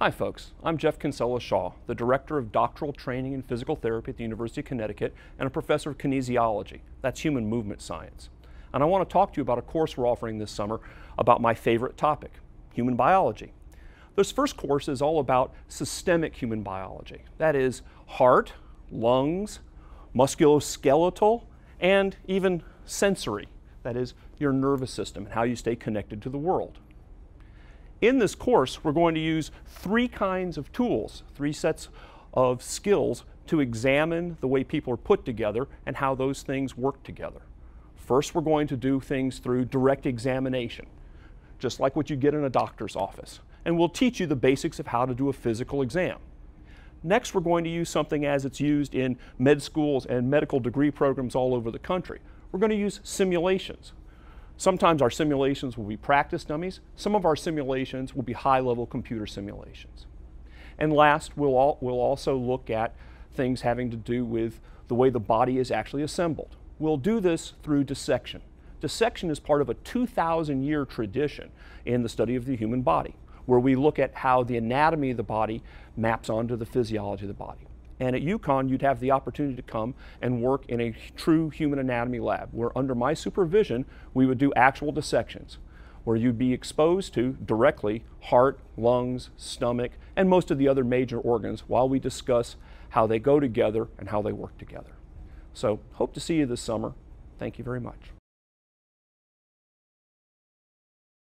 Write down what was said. Hi folks, I'm Jeff Kinsella-Shaw, the Director of Doctoral Training in Physical Therapy at the University of Connecticut and a Professor of Kinesiology, that's human movement science. And I want to talk to you about a course we're offering this summer about my favorite topic, human biology. This first course is all about systemic human biology, that is heart, lungs, musculoskeletal, and even sensory, that is your nervous system and how you stay connected to the world. In this course, we're going to use three kinds of tools, three sets of skills to examine the way people are put together and how those things work together. First, we're going to do things through direct examination, just like what you get in a doctor's office. And we'll teach you the basics of how to do a physical exam. Next, we're going to use something as it's used in med schools and medical degree programs all over the country. We're going to use simulations. Sometimes our simulations will be practice dummies. Some of our simulations will be high-level computer simulations. And last, we'll also look at things having to do with the way the body is actually assembled. We'll do this through dissection. Dissection is part of a 2,000-year tradition in the study of the human body, where we look at how the anatomy of the body maps onto the physiology of the body. And at UConn, you'd have the opportunity to come and work in a true human anatomy lab, where under my supervision, we would do actual dissections, where you'd be exposed to directly heart, lungs, stomach, and most of the other major organs while we discuss how they go together and how they work together. So, hope to see you this summer. Thank you very much.